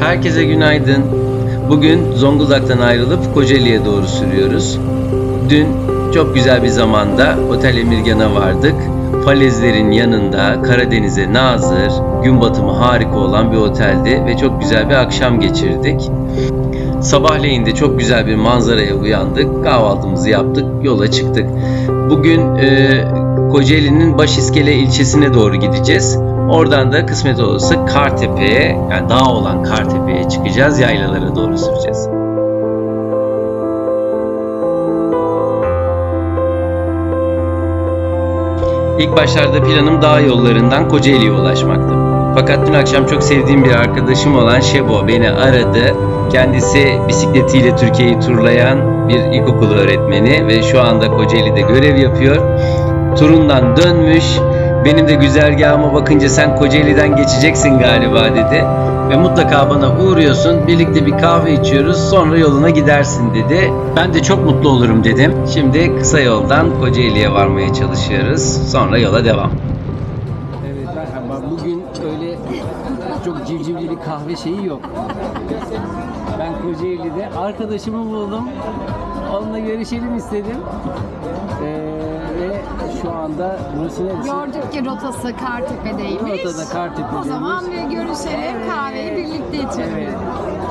Herkese günaydın. Bugün Zonguldak'tan ayrılıp Kocaeli'ye doğru sürüyoruz. Dün çok güzel bir zamanda Otel Emirgan'a vardık. Falezlerin yanında Karadeniz'e nazır, gün batımı harika olan bir oteldi ve çok güzel bir akşam geçirdik. Sabahleyin de çok güzel bir manzaraya uyandık, kahvaltımızı yaptık, yola çıktık. Bugün Kocaeli'nin Başiskele ilçesine doğru gideceğiz. Oradan da kısmet olursa Kartepe'ye, yani dağ olan Kartepe'ye çıkacağız, yaylalara doğru süreceğiz. İlk başlarda planım dağ yollarından Kocaeli'ye ulaşmaktı. Fakat dün akşam çok sevdiğim bir arkadaşım olan Şebo beni aradı. Kendisi bisikletiyle Türkiye'yi turlayan bir ilkokulu öğretmeni ve şu anda Kocaeli'de görev yapıyor. Turundan dönmüş, benim de güzergahıma bakınca sen Kocaeli'den geçeceksin galiba dedi. Ve mutlaka bana uğruyorsun, birlikte bir kahve içiyoruz, sonra yoluna gidersin dedi. Ben de çok mutlu olurum dedim. Şimdi kısa yoldan Kocaeli'ye varmaya çalışıyoruz, sonra yola devam. Evet, merhaba. Bugün öyle çok civcivli bir kahve şeyi yok. Ben Kocaeli'de arkadaşımı buldum, onunla görüşelim istedim. Şu anda burası neresi? Gördük ki rotası Kartepe'deymiş. Rotada Kartepe'deymiş. O zaman bir görüşelim, kahveyi birlikte içelim. Evet.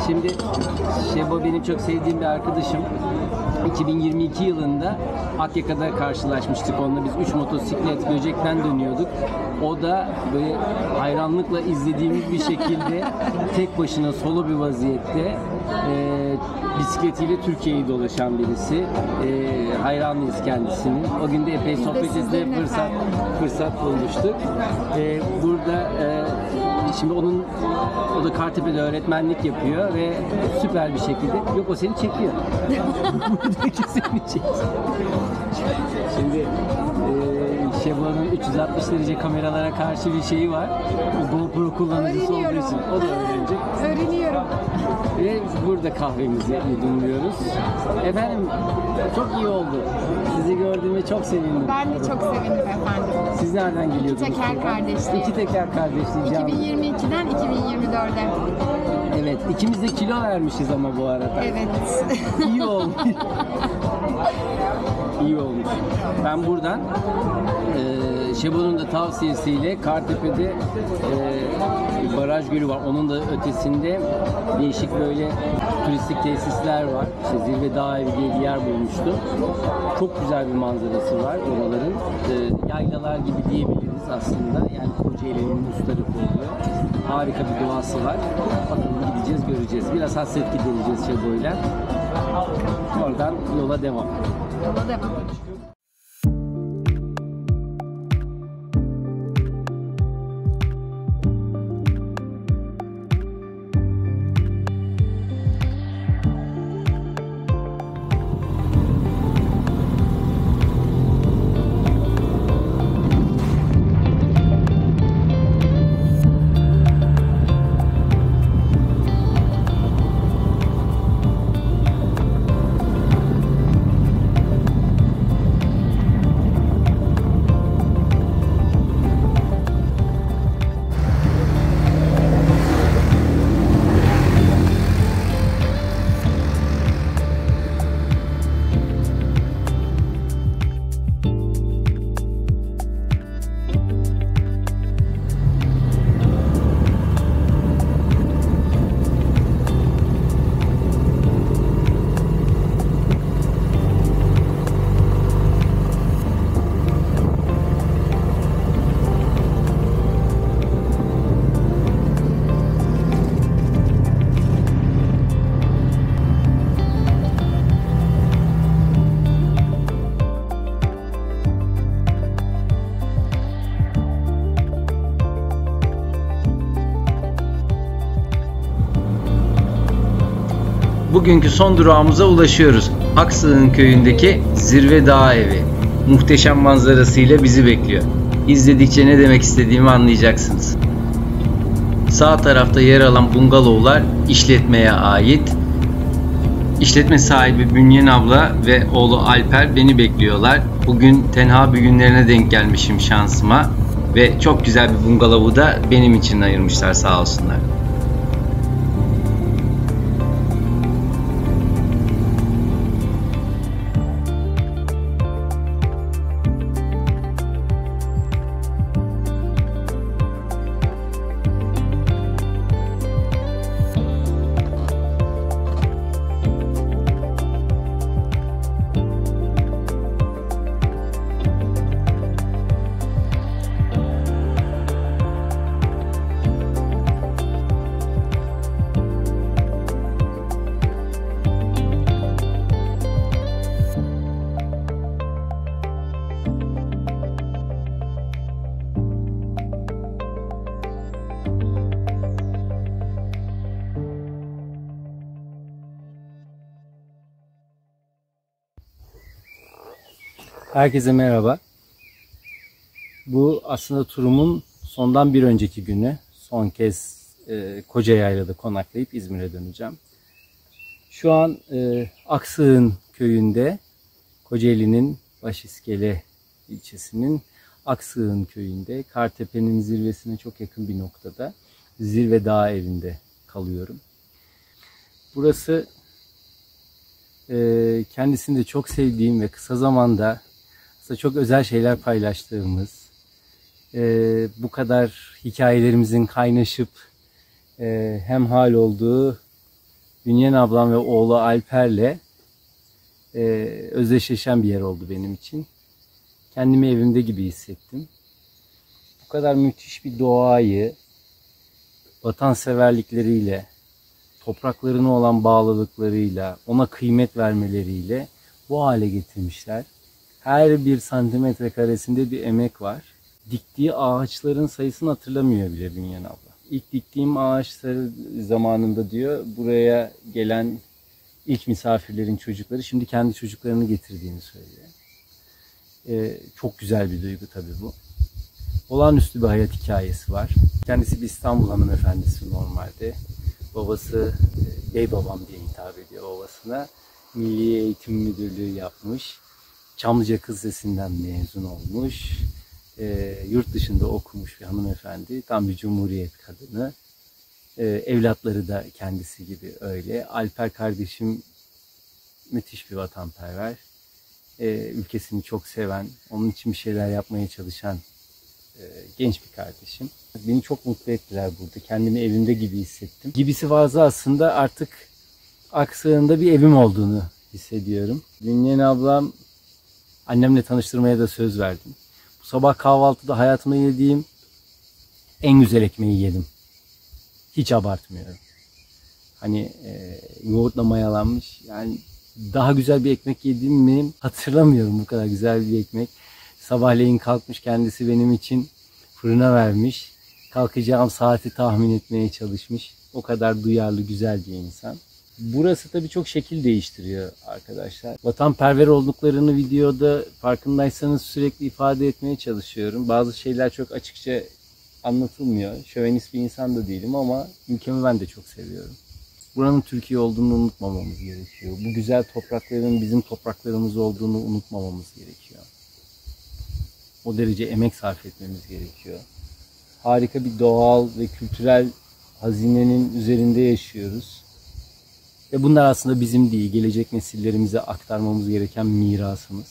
Şimdi Şebo benim çok sevdiğim bir arkadaşım. 2022 yılında Akyaka'da karşılaşmıştık onunla. Biz 3 motosiklet Göcek'ten dönüyorduk. O da böyle hayranlıkla izlediğimiz bir şekilde tek başına solo bir vaziyette bisikletiyle Türkiye'yi dolaşan birisi. Hayranıyız kendisinin. O gün de epey sohbet etmeye fırsat bulmuştuk. Burada şimdi o da Kartepe'de öğretmenlik yapıyor ve süper bir şekilde yok o seni çekiyor. Buradaki seni çekiyor. Şimdi Şebo'nun 360 derece kameralara karşı bir şeyi var. GoPro kullanıcısı olduğu için o da öğrenecek. Öğreniyorum. Ve burada kahvemizi yudumluyoruz. Efendim çok iyi oldu. Sizi gördüğüme çok sevindim. Ben de çok sevindim efendim. Siz nereden geliyordunuz? İki teker kardeşliği. İki teker kardeşliği. 2022'den 2024'e. Evet, ikimiz de kilo vermişiz ama bu arada. Evet. İyi olmuş. İyi olmuş. Ben buradan Şebo'nun da tavsiyesiyle Kartepe'de baraj gölü var. Onun da ötesinde değişik böyle turistik tesisler var. İşte Zirve Dağ Evi diye bir yer bulmuştum. Çok güzel bir manzarası var oraların. Yaylalar gibi diyebiliriz aslında. Yani Kocaeli'nin üst tarafı oluyor. Harika bir doğası var. Bakalım gideceğiz, göreceğiz. Biraz hasret gidereceğiz Şebo'yla. Oradan yola devam. Yola devam. Bugünkü son durağımıza ulaşıyoruz. Aksığın köyündeki Zirve Dağ Evi. Muhteşem manzarasıyla bizi bekliyor. İzledikçe ne demek istediğimi anlayacaksınız. Sağ tarafta yer alan bungalovlar işletmeye ait. İşletme sahibi Bünyan abla ve oğlu Alper beni bekliyorlar. Bugün tenha bir günlerine denk gelmişim şansıma. Ve çok güzel bir bungalovu da benim için ayırmışlar sağ olsunlar. Herkese merhaba. Bu aslında turumun sondan bir önceki günü. Son kez Kocayayla'da konaklayıp İzmir'e döneceğim. Şu an Aksığın köyünde, Kocaeli'nin Başiskele ilçesinin Aksığın köyünde, Kartepe'nin zirvesine çok yakın bir noktada Zirve Dağ Evi'nde kalıyorum. Burası kendisini de çok sevdiğim ve kısa zamanda aslında çok özel şeyler paylaştığımız, bu kadar hikayelerimizin kaynaşıp hemhal olduğu Bünyan ablam ve oğlu Alper'le özdeşleşen bir yer oldu benim için. Kendimi evimde gibi hissettim. Bu kadar müthiş bir doğayı, vatanseverlikleriyle, topraklarına olan bağlılıklarıyla, ona kıymet vermeleriyle bu hale getirmişler. Her bir santimetre karesinde bir emek var. Diktiği ağaçların sayısını hatırlamıyor bile Bünyan abla. İlk diktiğim ağaçları zamanında diyor, buraya gelen ilk misafirlerin çocukları şimdi kendi çocuklarını getirdiğini söylüyor. Çok güzel bir duygu tabii bu. Olağanüstü bir hayat hikayesi var. Kendisi bir İstanbul hanımefendisi normalde. Babası, bey babam diye hitap ediyor babasına. Milli Eğitim Müdürlüğü yapmış. Çamlıca Kız Lisesi'nden mezun olmuş. Yurt dışında okumuş bir hanımefendi. Tam bir cumhuriyet kadını. Evlatları da kendisi gibi öyle. Alper kardeşim müthiş bir vatanperver. Ülkesini çok seven, onun için bir şeyler yapmaya çalışan genç bir kardeşim. Beni çok mutlu ettiler burada. Kendimi evimde gibi hissettim. Gibisi fazla aslında artık Aksığın'da bir evim olduğunu hissediyorum. Bünyan ablam, annemle tanıştırmaya da söz verdim. Bu sabah kahvaltıda hayatımda yediğim en güzel ekmeği yedim. Hiç abartmıyorum. Hani yoğurtla mayalanmış. Yani daha güzel bir ekmek yedim mi hatırlamıyorum, bu kadar güzel bir ekmek. Sabahleyin kalkmış, kendisi benim için fırına vermiş. Kalkacağım saati tahmin etmeye çalışmış. O kadar duyarlı, güzel bir insan. Burası tabii çok şekil değiştiriyor arkadaşlar. Vatanperver olduklarını videoda farkındaysanız sürekli ifade etmeye çalışıyorum. Bazı şeyler çok açıkça anlatılmıyor. Şövenist bir insan da değilim ama ülkemi ben de çok seviyorum. Buranın Türkiye olduğunu unutmamamız gerekiyor. Bu güzel toprakların bizim topraklarımız olduğunu unutmamamız gerekiyor. O derece emek sarf etmemiz gerekiyor. Harika bir doğal ve kültürel hazinenin üzerinde yaşıyoruz. Ve bunlar aslında bizim değil, gelecek nesillerimize aktarmamız gereken mirasımız.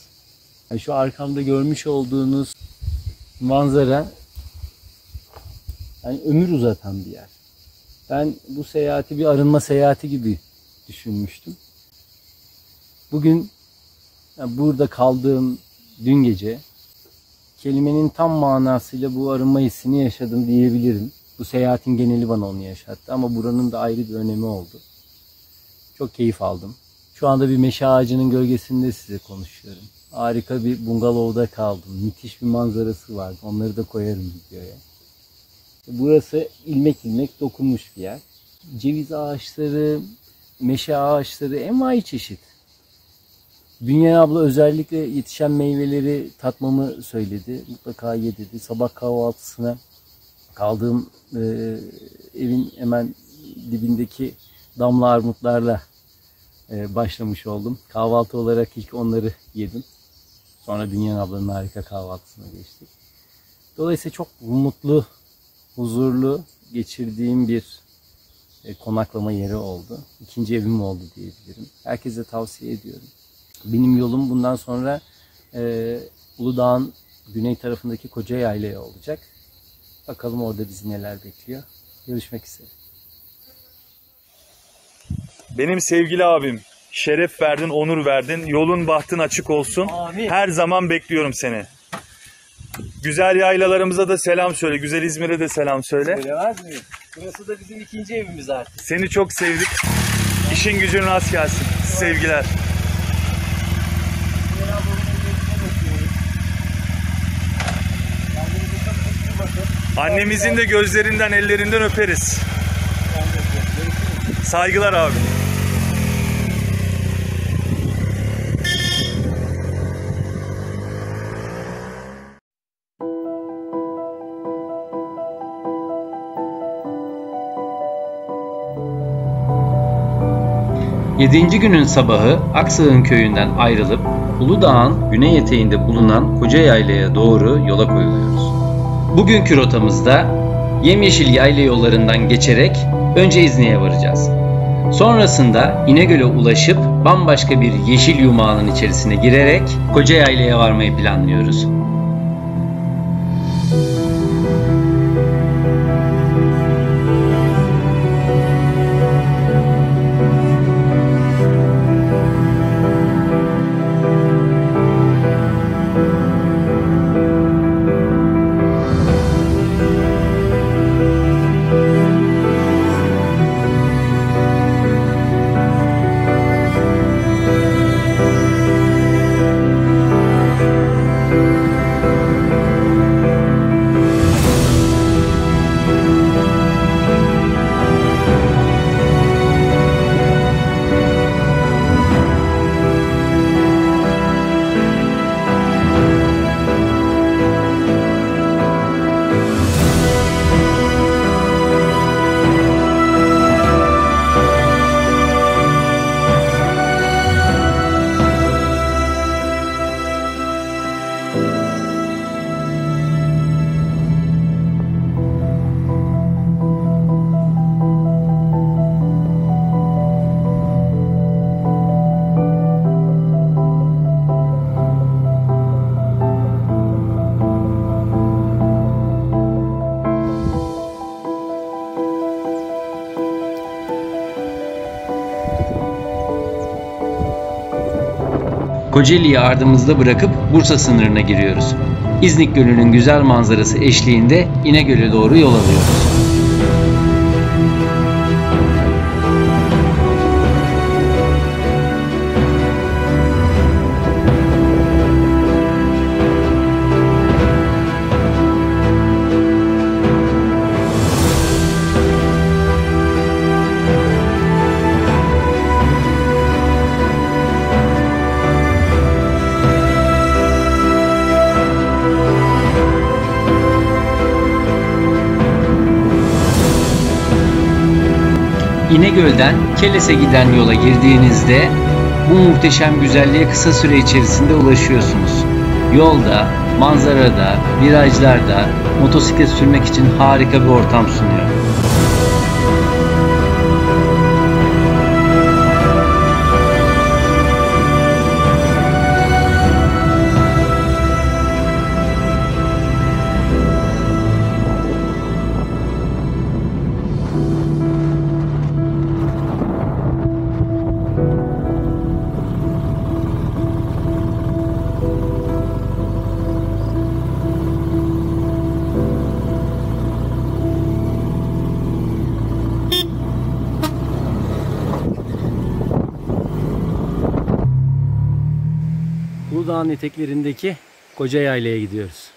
Yani şu arkamda görmüş olduğunuz manzara, yani ömür uzatan bir yer. Ben bu seyahati bir arınma seyahati gibi düşünmüştüm. Bugün, yani burada kaldığım dün gece, kelimenin tam manasıyla bu arınma hissini yaşadım diyebilirim. Bu seyahatin geneli bana onu yaşattı ama buranın da ayrı bir önemi oldu. Çok keyif aldım. Şu anda bir meşe ağacının gölgesinde size konuşuyorum. Harika bir bungalovda kaldım. Müthiş bir manzarası vardı. Onları da koyarım videoya. Burası ilmek ilmek dokunmuş bir yer. Ceviz ağaçları, meşe ağaçları, envai çeşit. Bünyan abla özellikle yetişen meyveleri tatmamı söyledi. Mutlaka ye dedi. Sabah kahvaltısına kaldığım evin hemen dibindeki damla armutlarla başlamış oldum. Kahvaltı olarak ilk onları yedim. Sonra Bünyan ablanın harika kahvaltısına geçtik. Dolayısıyla çok mutlu, huzurlu geçirdiğim bir konaklama yeri oldu. İkinci evim oldu diyebilirim. Herkese tavsiye ediyorum. Benim yolum bundan sonra Uludağ'ın güney tarafındaki Kocayayla'ya olacak. Bakalım orada bizi neler bekliyor. Görüşmek üzere. Benim sevgili abim, şeref verdin, onur verdin. Yolun bahtın açık olsun. Amin. Her zaman bekliyorum seni. Güzel yaylalarımıza da selam söyle. Güzel İzmir'e de selam söyle. Söylemez miyim? Burası da bizim ikinci evimiz artık. Seni çok sevdik. İşin gücün rast gelsin. Sevgiler. Annemizin de gözlerinden, ellerinden öperiz. Saygılar abi. 7. günün sabahı Aksığın köyünden ayrılıp Uludağ'ın güney eteğinde bulunan Kocayayla'ya doğru yola koyuluyoruz. Bugünkü rotamızda yemyeşil yayla yollarından geçerek önce İznik'e varacağız. Sonrasında İnegöl'e ulaşıp bambaşka bir yeşil yumağının içerisine girerek Kocayayla'ya varmayı planlıyoruz. Kocaeli'yi ardımızda bırakıp Bursa sınırına giriyoruz. İznik Gölü'nün güzel manzarası eşliğinde İnegöl'e doğru yol alıyoruz. İnegöl'den Keles'e giden yola girdiğinizde bu muhteşem güzelliğe kısa süre içerisinde ulaşıyorsunuz. Yolda, manzarada, virajlarda motosiklet sürmek için harika bir ortam sunuyor. Uludağ'ın eteklerindeki Kocayayla'ya gidiyoruz.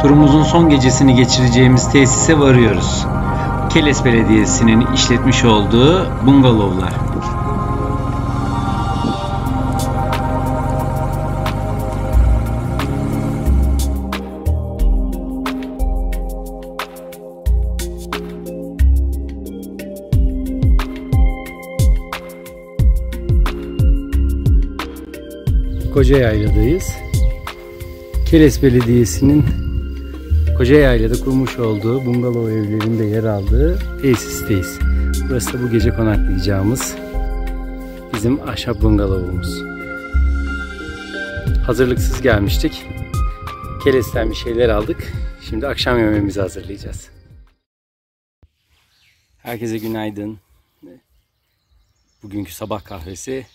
Turumuzun son gecesini geçireceğimiz tesise varıyoruz. Keles Belediyesi'nin işletmiş olduğu bungalovlar. Kocayayla'dayız. Keles Belediyesi'nin Kocayayla'da kurmuş olduğu bungalov evlerinde yer aldığı tesisteyiz. Burası da bu gece konaklayacağımız bizim ahşap bungalovumuz. Hazırlıksız gelmiştik. Keles'ten bir şeyler aldık. Şimdi akşam yemeğimizi hazırlayacağız. Herkese günaydın. Bugünkü sabah kahvesi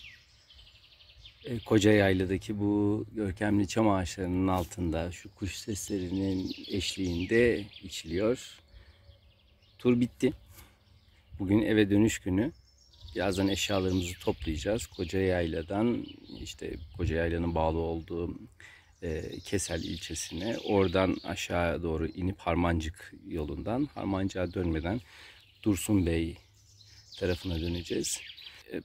Kocayayla'daki bu görkemli çam ağaçlarının altında şu kuş seslerinin eşliğinde içiliyor. Tur bitti. Bugün eve dönüş günü. Birazdan eşyalarımızı toplayacağız. Kocayayla'dan işte Kocayayla'nın bağlı olduğu Kesel ilçesine, oradan aşağı doğru inip Harmancık yolundan, Harmancık'a dönmeden Dursun Bey tarafına döneceğiz.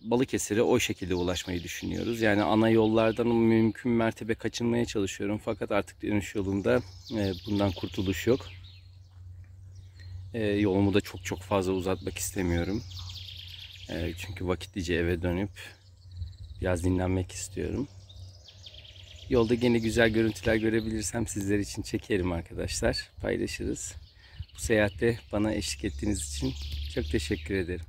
Balıkesir'e o şekilde ulaşmayı düşünüyoruz. Yani ana yollardan mümkün mertebe kaçınmaya çalışıyorum. Fakat artık dönüş yolunda bundan kurtuluş yok. Yolumu da çok fazla uzatmak istemiyorum. Çünkü vakitlice eve dönüp biraz dinlenmek istiyorum. Yolda yine güzel görüntüler görebilirsem sizler için çekerim arkadaşlar. Paylaşırız. Bu seyahatte bana eşlik ettiğiniz için çok teşekkür ederim.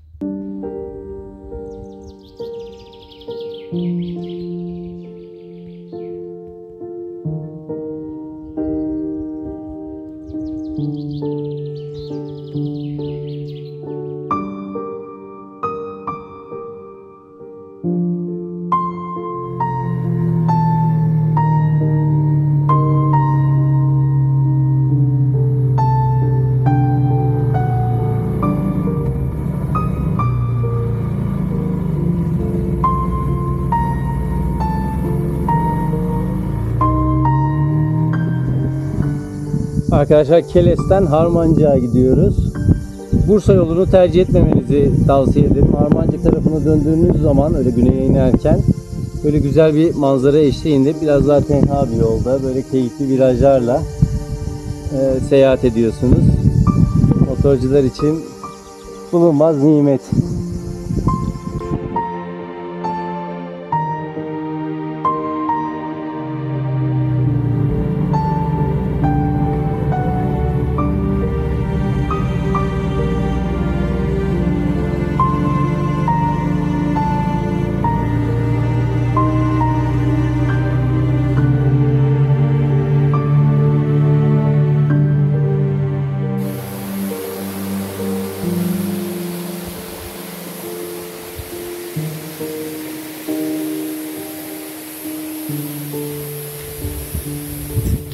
Arkadaşlar Keles'ten Harmancık'a gidiyoruz. Bursa yolunu tercih etmemenizi tavsiye ederim. Harmancık tarafına döndüğünüz zaman öyle güneye inerken böyle güzel bir manzara eşliğinde biraz daha tenha bir yolda böyle keyifli virajlarla seyahat ediyorsunuz. Motorcular için bulunmaz nimet.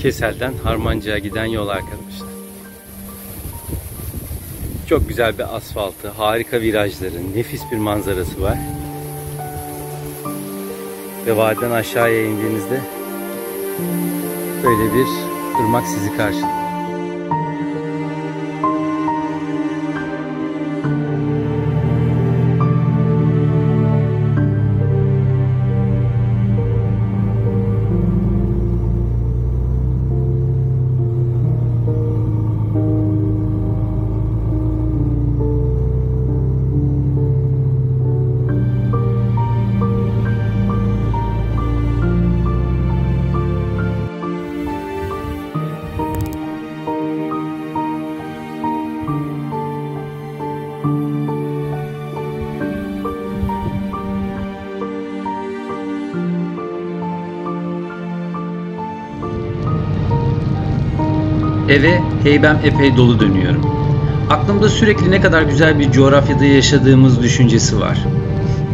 Kesel'den Harmancık'a giden yol arkadaşlar. Çok güzel bir asfaltı, harika virajların, nefis bir manzarası var. Ve vadiden aşağıya indiğinizde böyle bir ırmak sizi karşılıyor. Eve heybem epey dolu dönüyorum. Aklımda sürekli ne kadar güzel bir coğrafyada yaşadığımız düşüncesi var.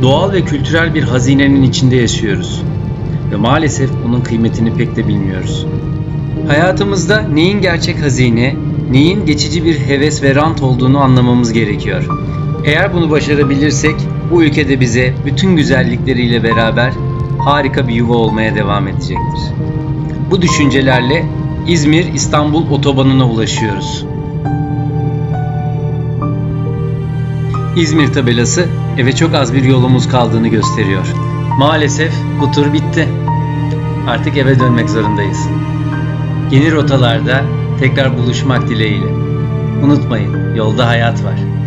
Doğal ve kültürel bir hazinenin içinde yaşıyoruz. Ve maalesef bunun kıymetini pek de bilmiyoruz. Hayatımızda neyin gerçek hazine, neyin geçici bir heves ve rant olduğunu anlamamız gerekiyor. Eğer bunu başarabilirsek bu ülkede bize bütün güzellikleriyle beraber harika bir yuva olmaya devam edecektir. Bu düşüncelerle İzmir-İstanbul otobanına ulaşıyoruz. İzmir tabelası eve çok az bir yolumuz kaldığını gösteriyor. Maalesef bu tur bitti. Artık eve dönmek zorundayız. Yeni rotalarda tekrar buluşmak dileğiyle. Unutmayın, yolda hayat var.